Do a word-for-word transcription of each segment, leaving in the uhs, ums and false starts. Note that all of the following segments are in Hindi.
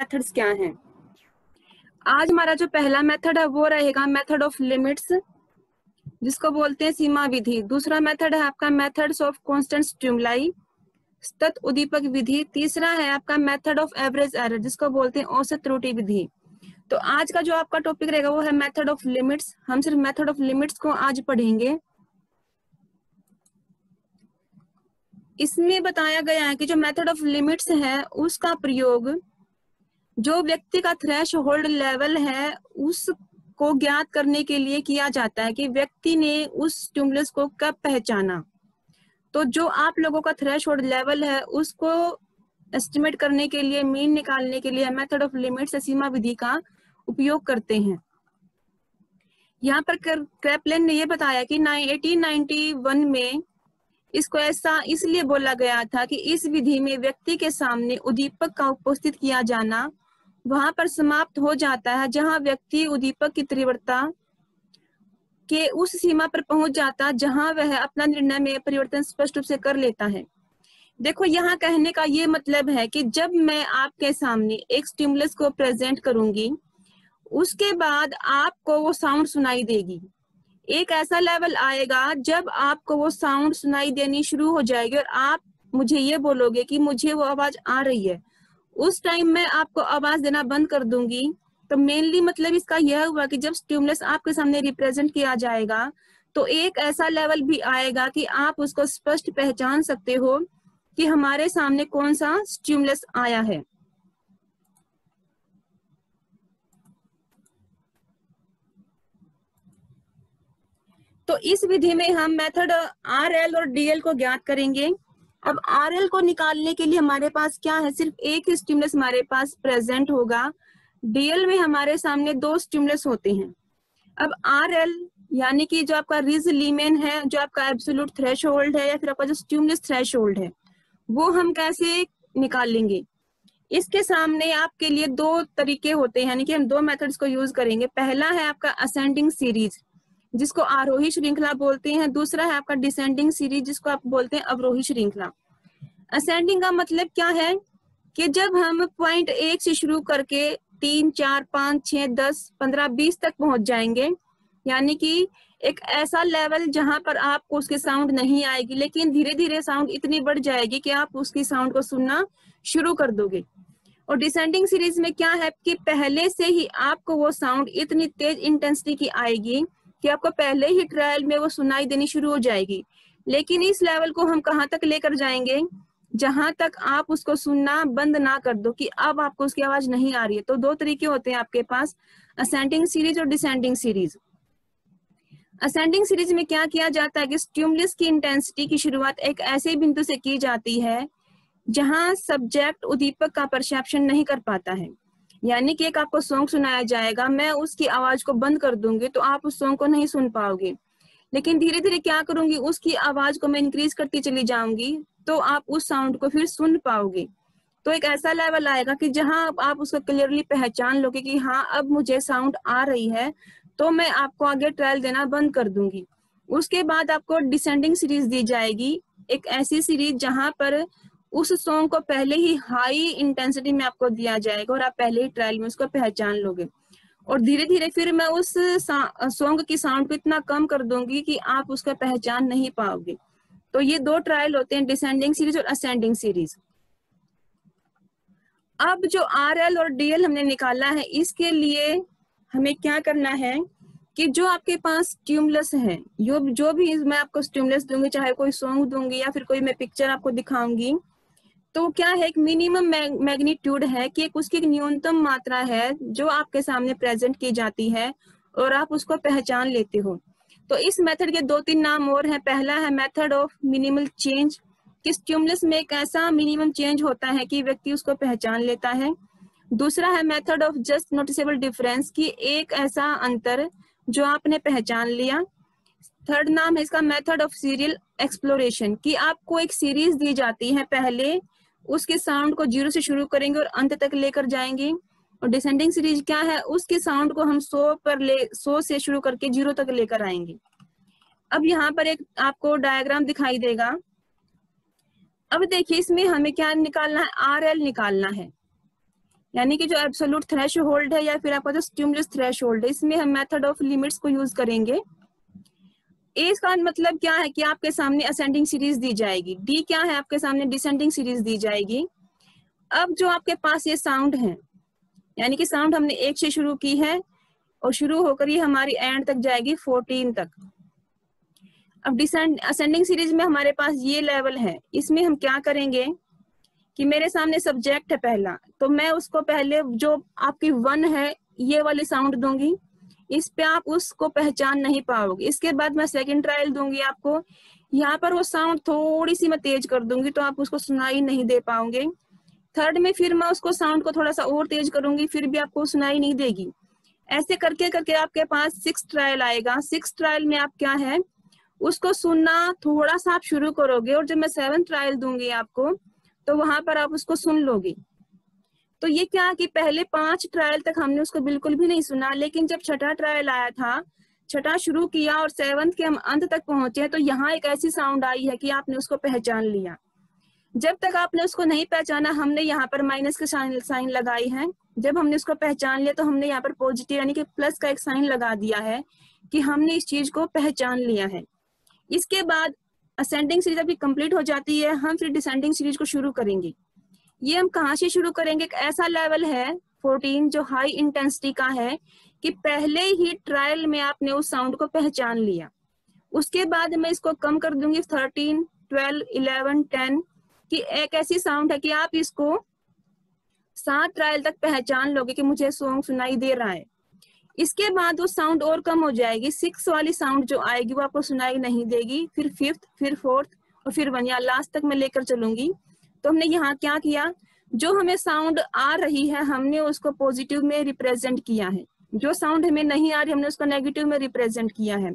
मेथड्स क्या हैं? आज हमारा जो पहला मेथड है वो रहेगा मेथड ऑफ लिमिट्स, जिसको बोलते हैं सीमा विधि। दूसरा मेथड है आपका मेथड्स ऑफ कांस्टेंट स्टिमुलाई, सतत उद्दीपक विधि। तीसरा है आपका मेथड ऑफ एवरेज एरर, जिसको बोलते हैं औसत त्रुटि विधि। तो आज का जो आपका टॉपिक रहेगा वो है मेथड ऑफ लिमिट्स। हम सिर्फ मेथड ऑफ लिमिट्स को आज पढ़ेंगे। इसमें बताया गया है कि जो मेथड ऑफ लिमिट्स है उसका प्रयोग जो व्यक्ति का थ्रेश होल्ड लेवल है उसको ज्ञात करने के लिए किया जाता है कि व्यक्ति ने उस स्टिमुलस को कब पहचाना। तो जो आप लोगों का थ्रेश होल्ड लेवल है उसको एस्टिमेट करने के लिए, मीन निकालने के लिए मेथड ऑफ लिमिट्स सीमा विधि का उपयोग करते हैं। यहाँ पर क्रेपलिन ने यह बताया कि अठारह सौ इक्यानवे में इसको ऐसा इसलिए बोला गया था कि इस विधि में व्यक्ति के सामने उद्दीपक का उपस्थित किया जाना वहां पर समाप्त हो जाता है जहां व्यक्ति उद्दीपक की तीव्रता के उस सीमा पर पहुंच जाता है जहां वह अपना निर्णय में परिवर्तन स्पष्ट रूप से कर लेता है। देखो, यहाँ कहने का ये मतलब है कि जब मैं आपके सामने एक स्टिमुलस को प्रेजेंट करूंगी उसके बाद आपको वो साउंड सुनाई देगी। एक ऐसा लेवल आएगा जब आपको वो साउंड सुनाई देनी शुरू हो जाएगी और आप मुझे ये बोलोगे कि मुझे वो आवाज आ रही है। उस टाइम मैं आपको आवाज देना बंद कर दूंगी। तो मेनली मतलब इसका यह हुआ कि जब स्टिमुलस आपके सामने रिप्रेजेंट किया जाएगा तो एक ऐसा लेवल भी आएगा कि आप उसको स्पष्ट पहचान सकते हो कि हमारे सामने कौन सा स्टिमुलस आया है। तो इस विधि में हम मेथड आर एल और डीएल को ज्ञात करेंगे। अब आर एल को निकालने के लिए हमारे पास क्या है? सिर्फ एक ही स्टिमुलस हमारे पास प्रेजेंट होगा। डीएल में हमारे सामने दो स्टिमुलस होते हैं। अब आर एल यानी कि जो आपका रिज लीमेन है, जो आपका एब्सोल्यूट थ्रेशोल्ड है या फिर आपका जो स्टिमुलस थ्रेशोल्ड है, वो हम कैसे निकालेंगे? इसके सामने आपके लिए दो तरीके होते हैं, यानी कि हम दो मेथड्स को यूज करेंगे। पहला है आपका असेंडिंग सीरीज, जिसको आरोही श्रृंखला बोलते हैं। दूसरा है आपका डिसेंडिंग सीरीज, जिसको आप बोलते हैं अवरोही श्रृंखला। असेंडिंग का मतलब क्या है कि जब हम पॉइंट एक से शुरू करके तीन, चार, पाँच, छः, दस, पंद्रह, बीस तक पहुंच जाएंगे, यानी कि एक ऐसा लेवल जहां पर आपको उसकी साउंड नहीं आएगी, लेकिन धीरे धीरे साउंड इतनी बढ़ जाएगी कि आप उसकी साउंड को सुनना शुरू कर दोगे। और डिसेंडिंग सीरीज में क्या है कि पहले से ही आपको वो साउंड इतनी तेज इंटेंसिटी की आएगी कि आपको पहले ही ट्रायल में वो सुनाई देनी शुरू हो जाएगी। लेकिन इस लेवल को हम कहाँ तक लेकर जाएंगे? जहां तक आप उसको सुनना बंद ना कर दो कि अब आपको उसकी आवाज नहीं आ रही है। तो दो तरीके होते हैं आपके पास, असेंडिंग सीरीज और डिसेंडिंग सीरीज। असेंडिंग सीरीज में क्या किया जाता है कि स्टिमुलस की इंटेंसिटी की शुरुआत एक ऐसे बिंदु से की जाती है जहां सब्जेक्ट उद्दीपक का परसेप्शन नहीं कर पाता है। यानी कि एक आपको सॉन्ग सुनाया जाएगा, मैं उसकी आवाज को बंद कर दूंगी तो आप उस सॉन्ग को नहीं सुन पाओगे। लेकिन धीरे धीरे क्या करूंगी, उसकी आवाज को मैं इंक्रीज करती चली जाऊंगी तो आप उस साउंड को फिर सुन पाओगे। तो एक ऐसा लेवल आएगा कि जहां आप उसको क्लियरली पहचान लोगे कि हाँ अब मुझे साउंड आ रही है, तो मैं आपको आगे ट्रायल देना बंद कर दूंगी। उसके बाद आपको डिसेंडिंग सीरीज दी जाएगी, एक ऐसी सीरीज जहां पर उस सॉन्ग को पहले ही हाई इंटेंसिटी में आपको दिया जाएगा और आप पहले ही ट्रायल में उसको पहचान लोगे। और धीरे धीरे फिर मैं उस सॉन्ग की साउंड को इतना कम कर दूंगी कि आप उसका पहचान नहीं पाओगे। तो ये दो ट्रायल होते हैं, डिसेंडिंग सीरीज और असेंडिंग सीरीज। अब जो आर एल और डी एल हमने निकाला है, इसके लिए हमें क्या करना है कि जो आपके पास स्टिमुलस है, जो जो भी मैं आपको स्टिमुलस दूंगी, चाहे कोई सॉन्ग दूंगी या फिर कोई मैं पिक्चर आपको दिखाऊंगी, तो क्या है एक मिनिमम मैग्नीट्यूड है कि उसकी एक न्यूनतम मात्रा है जो आपके सामने प्रेजेंट की जाती है और आप उसको पहचान लेते हो। तो इस मेथड के दो तीन नाम और हैं। पहला है मेथड ऑफ मिनिमल चेंज, कि स्टिमुलस में एक ऐसा मिनिमम चेंज होता है कि व्यक्ति उसको पहचान लेता है। दूसरा है method of just noticeable difference, कि एक ऐसा अंतर जो आपने पहचान लिया। थर्ड नाम है इसका मेथड ऑफ सीरियल एक्सप्लोरेशन, कि आपको एक सीरीज दी जाती है, पहले उसके साउंड को जीरो से शुरू करेंगे और अंत तक लेकर जाएंगे। और डिसेंडिंग सीरीज क्या है, उसके साउंड को हम सौ पर ले सौ से शुरू करके जीरो तक लेकर आएंगे। अब यहाँ पर एक आपको डायग्राम दिखाई देगा। अब देखिए, इसमें हमें क्या निकालना है? आर एल निकालना है, यानी कि जो एब्सोल्यूट थ्रेशोल्ड है या फिर आपका जो स्टिमुलस थ्रेशोल्ड है, इसमें हम मेथड ऑफ लिमिट्स को यूज करेंगे। ए का मतलब क्या है कि आपके सामने असेंडिंग सीरीज दी जाएगी। डी क्या है, आपके सामने डिसेंडिंग सीरीज दी जाएगी। अब जो आपके पास ये साउंड है, यानी कि साउंड हमने एक से शुरू की है और शुरू होकर ये हमारी एंड तक जाएगी फोर्टीन तक। अब डिसेंड असेंडिंग सीरीज में हमारे पास ये लेवल है, इसमें हम क्या करेंगे कि मेरे सामने सब्जेक्ट है पहला, तो मैं उसको पहले जो आपकी वन है ये वाली साउंड दूंगी, इस पे आप उसको पहचान नहीं पाओगे। इसके बाद मैं सेकंड ट्रायल दूंगी आपको, यहाँ पर वो साउंड थोड़ी सी मैं तेज कर दूंगी तो आप उसको सुनाई नहीं दे पाओगे। थर्ड में फिर मैं उसको साउंड को थोड़ा सा और तेज करूंगी, फिर भी आपको सुनाई नहीं देगी। ऐसे करके करके आपके पास सिक्स ट्रायल आएगा। सिक्स ट्रायल में आप क्या है उसको सुनना थोड़ा सा आप शुरू करोगे और जब मैं सेवन ट्रायल दूंगी आपको तो वहां पर आप उसको सुन लोगे। तो ये क्या कि पहले पांच ट्रायल तक हमने उसको बिल्कुल भी नहीं सुना, लेकिन जब छठा ट्रायल आया था, छठा शुरू किया और सेवंथ के हम अंत तक पहुंचे तो यहाँ एक ऐसी साउंड आई है कि आपने उसको पहचान लिया। जब तक आपने उसको नहीं पहचाना, हमने यहाँ पर माइनस के साइन लगाई है। जब हमने उसको पहचान लिया तो हमने यहाँ पर पॉजिटिव यानी कि प्लस का एक साइन लगा दिया है कि हमने इस चीज को पहचान लिया है। इसके बाद असेंडिंग सीरीज अभी कंप्लीट हो जाती है, हम फिर डिसेंडिंग सीरीज को शुरू करेंगे। ये हम कहाँ से शुरू करेंगे, एक ऐसा लेवल है फोर्टीन जो हाई इंटेंसिटी का है कि पहले ही ट्रायल में आपने उस साउंड को पहचान लिया। उसके बाद मैं इसको कम कर दूंगी थर्टीन, ट्वेल्व, इलेवन, टेन कि एक ऐसी साउंड है कि आप इसको सात ट्रायल तक पहचान लोगे कि मुझे सॉन्ग सुनाई दे रहा है। इसके बाद वो साउंड और कम हो जाएगी, सिक्स वाली साउंड जो आएगी वो आपको सुनाई नहीं देगी, फिर फिफ्थ, फिर फोर्थ और फिर वन, या लास्ट तक मैं लेकर चलूंगी। तो हमने यहाँ क्या किया, जो हमें साउंड आ रही है हमने उसको पॉजिटिव में रिप्रेजेंट किया है, जो साउंड हमें नहीं आ रही हमने उसको नेगेटिव में रिप्रेजेंट किया है।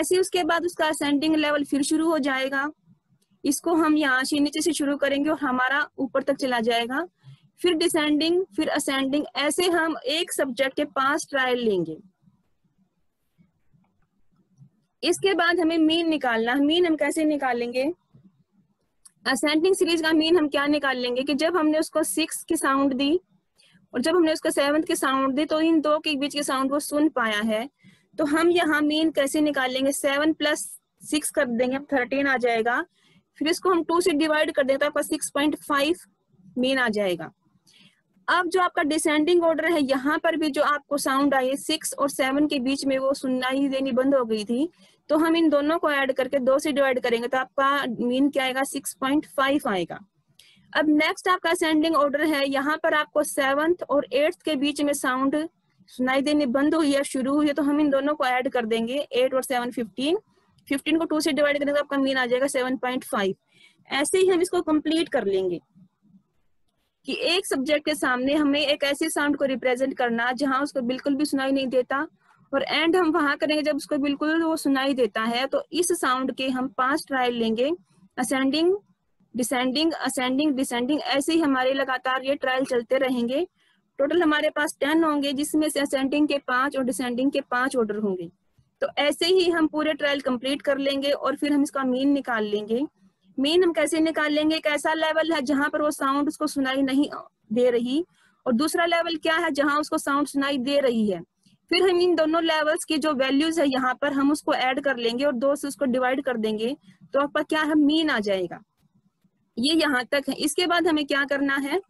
ऐसे उसके बाद उसका असेंडिंग लेवल फिर शुरू हो जाएगा। इसको हम यहाँ से नीचे से शुरू करेंगे और हमारा ऊपर तक चला जाएगा, फिर डिसेंडिंग, फिर असेंडिंग। ऐसे हम एक सब्जेक्ट के पांच ट्रायल लेंगे। इसके बाद हमें मीन निकालना। मीन हम कैसे निकालेंगे, असेंडिंग सीरीज का मीन हम क्या निकाल लेंगे कि जब हमने उसको सिक्स की साउंड दी और जब हमने उसको सेवंथ की साउंड दी तो इन दो के बीच की साउंड वो सुन पाया है, तो हम यहाँ मीन कैसे निकालेंगे, सेवन प्लस सिक्स कर देंगे, थर्टीन आ जाएगा, फिर इसको हम टू से डिवाइड कर देंगे तो आपका सिक्स पॉइंट फाइव मीन आ जाएगा। अब जो आपका डिसेंडिंग ऑर्डर है, यहाँ पर भी जो आपको साउंड आई है सिक्स और सेवन के बीच में वो सुनना ही देनी बंद हो गई थी, तो हम इन दोनों को ऐड करके दो से डिवाइड करेंगे तो आपका मीन क्या आएगा, सिक्स पॉइंट फाइव आएगा। अब नेक्स्ट आपका असेंडिंग ऑर्डर है, यहाँ पर आपको सेवंथ और एट्थ के बीच में साउंड सुनाई देनी बंद हुई है, शुरू हुई है, तो हम इन दोनों को ऐड कर देंगे, एट और सेवन फिफ्टीन, फिफ्टीन को टू से डिवाइड करेंगे तो आपका मीन आ जाएगा सेवन पॉइंट फाइव। ऐसे ही हम इसको कंप्लीट कर लेंगे कि एक सब्जेक्ट के सामने हमें एक ऐसे साउंड को रिप्रेजेंट करना जहां उसको बिल्कुल भी सुनाई नहीं देता, और एंड हम वहां करेंगे जब उसको बिल्कुल वो सुनाई देता है। तो इस साउंड के हम पांच ट्रायल लेंगे, असेंडिंग, डिसेंडिंग, असेंडिंग, डिसेंडिंग, ऐसे ही हमारे लगातार ये ट्रायल चलते रहेंगे। टोटल हमारे पास टेन होंगे जिसमें से असेंडिंग के पांच और डिसेंडिंग के पांच ऑर्डर होंगे। तो ऐसे ही हम पूरे ट्रायल कंप्लीट कर लेंगे और फिर हम इसका मीन निकाल लेंगे। मीन हम कैसे निकाल लेंगे, एक ऐसा लेवल है जहां पर वो साउंड उसको सुनाई नहीं दे रही, और दूसरा लेवल क्या है जहां उसको साउंड सुनाई दे रही है। फिर हम इन दोनों लेवल्स की जो वैल्यूज है यहाँ पर हम उसको ऐड कर लेंगे और दो से उसको डिवाइड कर देंगे तो आपका क्या है, मीन आ जाएगा। ये यहाँ तक है। इसके बाद हमें क्या करना है,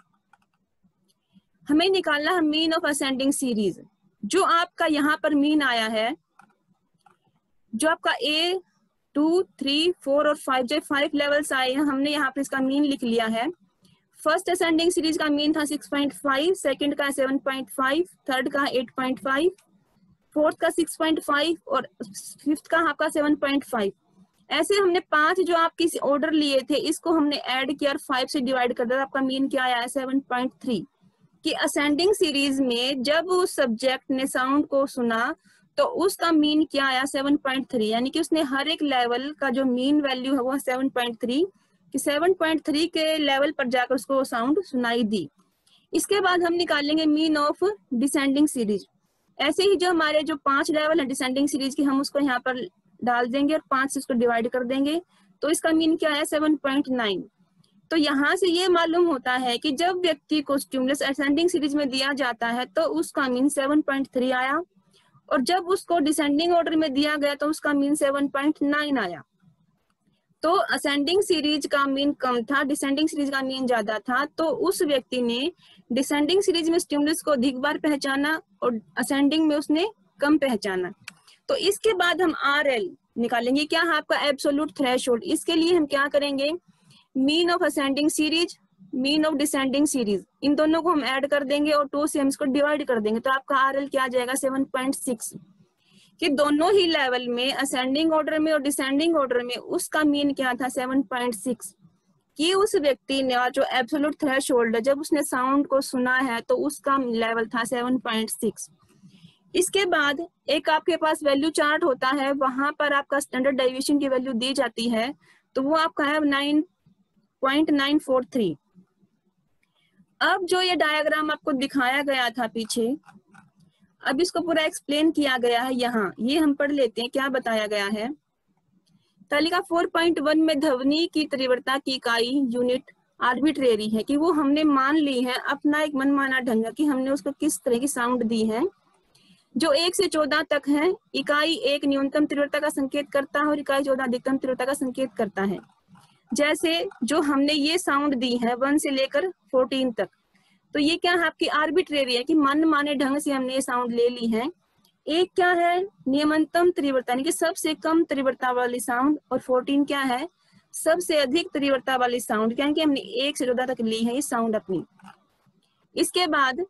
हमें निकालना है मीन ऑफ असेंडिंग सीरीज। जो आपका यहाँ पर मीन आया है, जो आपका ए, टू, थ्री, फोर और फाइव, जो फाइव लेवल्स आए हैं हमने यहाँ पर इसका मीन लिख लिया है। फर्स्ट असेंडिंग सीरीज का मीन था सिक्स पॉइंट फाइव, सेकंड का सेवन पॉइंट फाइव, थर्ड का एट पॉइंट फाइव, फोर्थ का सिक्स पॉइंट फाइव और फिफ्थ का आपका सेवन पॉइंट फाइव। ऐसे हमने पांच जो आप किसी ऑर्डर लिए थे इसको हमने ऐड किया और फाइव से डिवाइड कर दिया, आपका मीन क्या आया है, सेवन पॉइंट थ्री। कि असेंडिंग सीरीज में जब उस सब्जेक्ट ने साउंड को सुना तो उसका मीन क्या आया, सेवन पॉइंट थ्री, यानी कि उसने हर एक लेवल का जो मीन वैल्यू है वो सेवन पॉइंट थ्री, कि सेवन पॉइंट थ्री के लेवल पर जाकर उसको साउंड सुनाई दी। इसके बाद हम निकालेंगे मीन ऑफ डिसेंडिंग सीरीज। ऐसे ही जो हमारे जो पांच लेवल है डिसेंडिंग सीरीज के हम उसको यहाँ पर डाल देंगे और पांच से उसको डिवाइड कर देंगे तो इसका मीन क्या आया, सेवन पॉइंट नाइन। तो यहाँ से ये मालूम होता है कि जब व्यक्ति को स्टिमुलस असेंडिंग सीरीज में दिया जाता है तो उसका मीन सात पॉइंट तीन आया, और जब उसको डिसेंडिंग ऑर्डर में दिया गया तो उसका मीन सात पॉइंट नौ आया। तो असेंडिंग सीरीज का मीन कम था, डिसेंडिंग सीरीज का मीन ज्यादा था, तो उस व्यक्ति ने डिसेंडिंग सीरीज में स्टिमुलस को अधिक बार पहचाना और असेंडिंग में उसने कम पहचाना। तो इसके बाद हम आर एल निकालेंगे, क्या आपका एब्सोल्यूट थ्रेशोल्ड। इसके लिए हम क्या करेंगे, mean of ascending series, mean of descending series, इन दोनों को हम ऐड कर देंगे और टू से हम इसको डिवाइड कर देंगे। तो आपका आर एल क्या आ जाएगा, सात पॉइंट छह, कि दोनों ही लेवल में असेंडिंग ऑर्डर में और डिसेंडिंग ऑर्डर में उसका मीन क्या था, सात पॉइंट छह, कि उस व्यक्ति ने जो एब्सोल्यूट थ्रेशोल्ड जब उसने साउंड को सुना है तो उसका लेवल था सात पॉइंट छह। इसके बाद एक आपके पास वैल्यू चार्ट होता है, वहां पर आपका स्टैंडर्ड डेविएशन की वैल्यू दी जाती है, तो वो आपका है nine point nine four three. अब जो ये डायग्राम आपको दिखाया गया था पीछे, अब इसको पूरा एक्सप्लेन किया गया है यहाँ, ये हम पढ़ लेते हैं क्या बताया गया है। तालिका चार पॉइंट एक में ध्वनि की तीव्रता की इकाई यूनिट आर्बिट्रेरी है, कि वो हमने मान ली है अपना एक मनमाना ढंग कि हमने उसको किस तरह की साउंड दी है। जो एक से चौदह तक है, इकाई एक न्यूनतम तीव्रता का संकेत करता है और इकाई चौदह अधिकतम तीव्रता का संकेत करता है। जैसे जो हमने ये साउंड दी है वन से लेकर फोर्टीन तक, तो ये क्या है आपकी आर्बिट्रेरी है कि मन माने ढंग से हमने ये साउंड ले ली है। एक क्या है निम्नतम तीव्रता यानी कि सबसे कम तीव्रता वाली साउंड, और फोर्टीन क्या है सबसे अधिक तीव्रता वाली साउंड, क्योंकि हमने एक से चौदह तक ली है ये साउंड अपनी। इसके बाद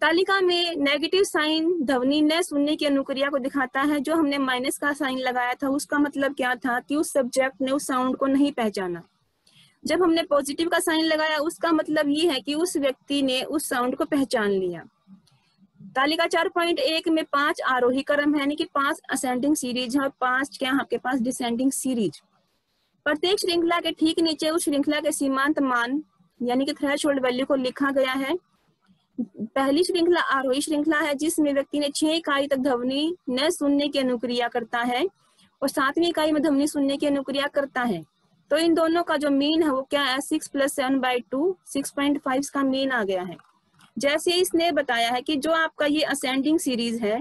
तालिका में नेगेटिव साइन ध्वनि न सुनने की अनुक्रिया को दिखाता है, जो हमने माइनस का साइन लगाया था उसका मतलब क्या था कि उस सब्जेक्ट ने उस साउंड को नहीं पहचाना। जब हमने पॉजिटिव का साइन लगाया उसका मतलब ये है कि उस व्यक्ति ने उस साउंड को पहचान लिया। तालिका चार पॉइंट एक में पांच आरोही क्रम है, यानी कि पांच असेंडिंग सीरीज है और पांच क्या आपके पास डिसेंडिंग सीरीज। प्रत्येक श्रृंखला के ठीक नीचे उस श्रृंखला के सीमांत मान यानी कि थ्रेशोल्ड वैल्यू को लिखा गया है। पहली श्रृंखला आरोही श्रृंखला है जिसमें व्यक्ति ने छह इकाई तक ध्वनि न सुनने की अनुक्रिया करता है और सातवीं इकाई में ध्वनि सुनने की अनुक्रिया करता है। तो इन दोनों का जो मीन है वो क्या है, six plus seven by two six point five का मीन आ गया है। जैसे इसने बताया है कि जो आपका ये असेंडिंग सीरीज है,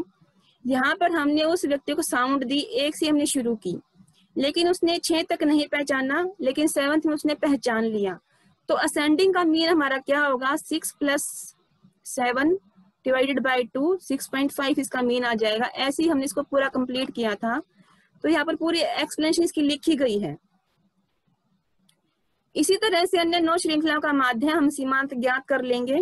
यहाँ पर हमने उस व्यक्ति को साउंड दी, एक से हमने शुरू की लेकिन उसने छह तक नहीं पहचाना, लेकिन सेवंथ में उसने पहचान लिया। तो असेंडिंग का मीन हमारा क्या होगा, six plus seven divided by two six point five इसका मीन आ जाएगा। ऐसे ही हमने इसको पूरा कंप्लीट किया था, तो यहाँ पर पूरी एक्सप्लेनेशन इसकी लिखी गई है। इसी तरह से अन्य नौ श्रृंखलाओं का माध्य हम सीमांत ज्ञात कर लेंगे।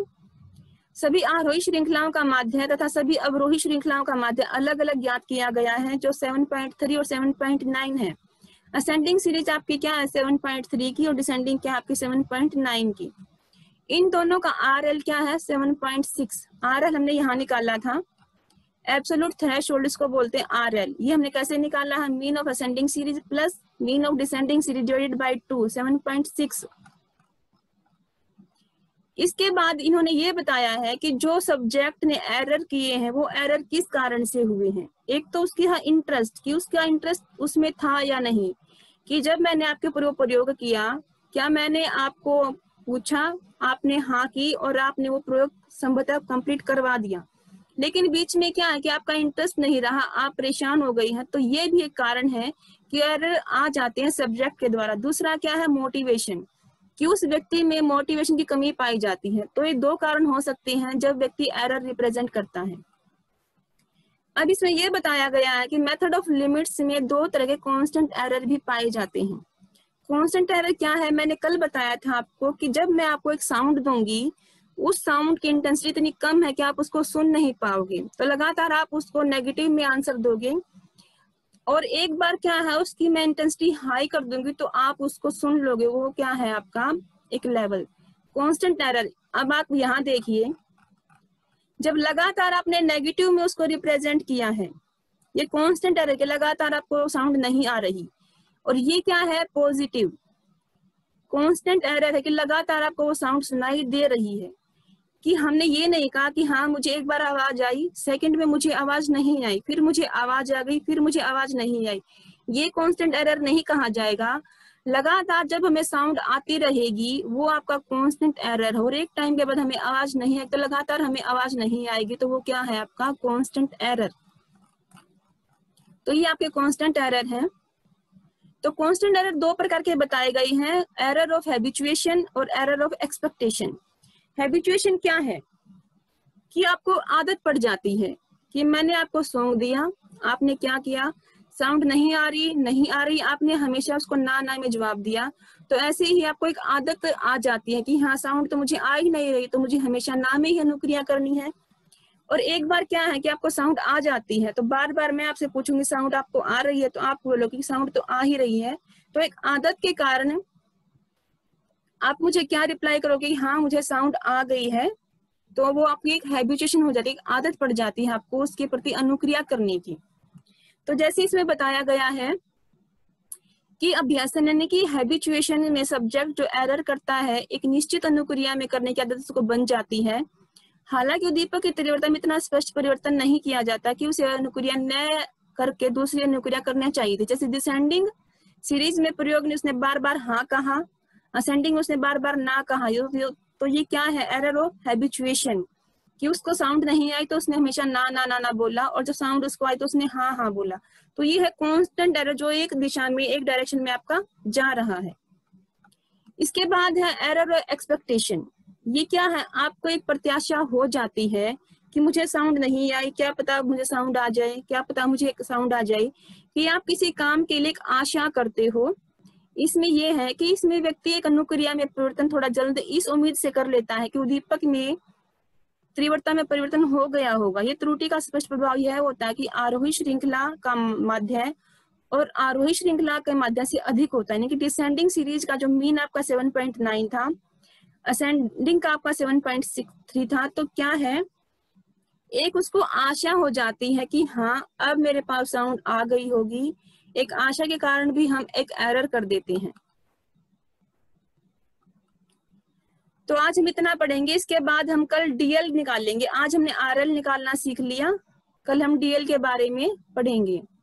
सभी आरोही श्रृंखलाओं का माध्य तथा सभी अवरोही श्रृंखलाओं का माध्य अलग अलग ज्ञात किया गया है, जो सेवन पॉइंट थ्री और सेवन पॉइंट नाइन है। असेंडिंग सीरीज आपकी क्या है, सेवन पॉइंट थ्री की, और डिसेंडिंग क्या आपकी सेवन पॉइंट नाइन की। इन दोनों का आर एल क्या है, सात पॉइंट छह। आर एल हमने यहाँ निकाला था, एब्सोल्यूट थ्रेशोल्ड इसको बोलते हैं आर एल। ये हमने कैसे निकाला है, mean of ascending series plus mean of descending series divided by two, सात पॉइंट छह। इसके बाद इन्होंने ये बताया है कि जो सब्जेक्ट ने एरर किए हैं वो एरर किस कारण से हुए हैं। एक तो उसकी है इंटरेस्ट, कि उसका इंटरेस्ट उसमें था या नहीं, कि जब मैंने आपके ऊपर प्रयोग किया क्या मैंने आपको पूछा, आपने हाँ की और आपने वो प्रयोग संभवतः कंप्लीट करवा दिया, लेकिन बीच में क्या है कि आपका इंटरेस्ट नहीं रहा, आप परेशान हो गई हैं, तो ये भी एक कारण है कि एरर आ जाते हैं सब्जेक्ट के द्वारा। दूसरा क्या है मोटिवेशन, कि उस व्यक्ति में मोटिवेशन की कमी पाई जाती है। तो ये दो कारण हो सकते हैं जब व्यक्ति एरर रिप्रेजेंट करता है। अब इसमें यह बताया गया है कि मेथड ऑफ लिमिट्स में दो तरह के कॉन्स्टेंट एरर भी पाए जाते हैं। कॉन्स्टेंट एरर क्या है, मैंने कल बताया था आपको कि जब मैं आपको एक साउंड दूंगी उस साउंड की इंटेंसिटी इतनी कम है कि आप उसको सुन नहीं पाओगे, तो लगातार आप उसको नेगेटिव में आंसर दोगे। और एक बार क्या है उसकी मैं इंटेंसिटी हाई कर दूंगी तो आप उसको सुन लोगे, वो क्या है आपका एक लेवल, कॉन्स्टेंट एरर। अब आप यहाँ देखिए, जब लगातार आपने नेगेटिव में उसको रिप्रेजेंट किया है, ये कॉन्स्टेंट एरर के लगातार आपको साउंड नहीं आ रही। और ये क्या है पॉजिटिव कांस्टेंट एरर है कि लगातार आपको वो साउंड सुनाई दे रही है, कि हमने ये नहीं कहा कि हाँ मुझे एक बार आवाज आई, सेकंड में मुझे आवाज नहीं आई, फिर मुझे आवाज आ गई, फिर मुझे आवाज नहीं आई, ये कांस्टेंट एरर नहीं कहा जाएगा। लगातार जब हमें साउंड आती रहेगी वो आपका कॉन्स्टेंट एरर है, और एक टाइम के बाद हमें आवाज नहीं आएगी तो लगातार हमें आवाज नहीं आएगी, तो वो क्या है आपका कॉन्स्टेंट एरर। तो ये आपके कॉन्स्टेंट एरर है। तो कॉन्स्टेंट एरर दो प्रकार के बताए गए हैं, एरर ऑफ हैबिचुएशन और एरर ऑफ एक्सपेक्टेशन। हैबिचुएशन क्या है कि आपको आदत पड़ जाती है कि मैंने आपको सॉन्ग दिया, आपने क्या किया, साउंड नहीं आ रही नहीं आ रही आपने हमेशा उसको ना ना में जवाब दिया, तो ऐसे ही आपको एक आदत आ जाती है कि हाँ साउंड तो मुझे आ ही नहीं रही, तो मुझे हमेशा ना में ही अनुक्रिया करनी है। और एक बार क्या है कि आपको साउंड आ जाती है तो बार बार मैं आपसे पूछूंगी साउंड आपको आ रही है, तो आप बोलोगे साउंड तो आ ही रही है। तो एक आदत के कारण आप मुझे क्या रिप्लाई करोगे, हाँ मुझे साउंड आ गई है। तो वो आपकी एक हैबिचुएशन हो जाती है, एक आदत पड़ जाती है आपको उसके प्रति अनुक्रिया करने की। तो जैसे इसमें बताया गया है कि अभ्यासन यानी कि हैबिचुएशन में सब्जेक्ट जो एरर करता है एक निश्चित अनुक्रिया में करने की आदत उसको बन जाती है। हालांकि उद्दीपक के तीव्रता में इतना स्पष्ट परिवर्तन नहीं किया जाता कि उसे अनुक्रिया न करके दूसरी अनुक्रिया करना चाहिए थी। जैसे डिसेंडिंग सीरीज में प्रयोग ने उसने बार बार हाँ कहा, असेंडिंग उसने बार बार ना कहा। तो ये क्या है एरर ऑफ हैबिचुएशन कि उसको साउंड नहीं आई तो उसने हमेशा ना ना ना ना बोला, और जब साउंड उसको आई तो उसने हाँ हाँ बोला। तो ये है कांस्टेंट एरर जो एक दिशा में एक डायरेक्शन में आपका जा रहा है। इसके बाद है एरर एक्सपेक्टेशन। ये क्या है, आपको एक प्रत्याशा हो जाती है कि मुझे साउंड नहीं आई, क्या पता मुझे साउंड आ जाए, क्या पता मुझे साउंड आ जाए, कि आप किसी काम के लिए एक आशा करते हो। इसमें यह है कि इसमें व्यक्ति एक अनुक्रिया में परिवर्तन थोड़ा जल्द इस उम्मीद से कर लेता है कि उद्दीपक में तीव्रता में परिवर्तन हो गया होगा। ये त्रुटि का स्पष्ट प्रभाव यह होता है कि आरोही श्रृंखला का माध्य और आरोही श्रृंखला के माध्य से अधिक होता है, यानी कि डिसेंडिंग सीरीज का जो मीन आपका सात पॉइंट नौ था, असेंडिंग का आपका सात पॉइंट छह तीन था। तो क्या है एक उसको आशा हो जाती है कि हाँ अब मेरे पास साउंड आ गई होगी, एक आशा के कारण भी हम एक एरर कर देते हैं। तो आज हम इतना पढ़ेंगे, इसके बाद हम कल डीएल निकालेंगे। आज हमने आरएल निकालना सीख लिया, कल हम डीएल के बारे में पढ़ेंगे।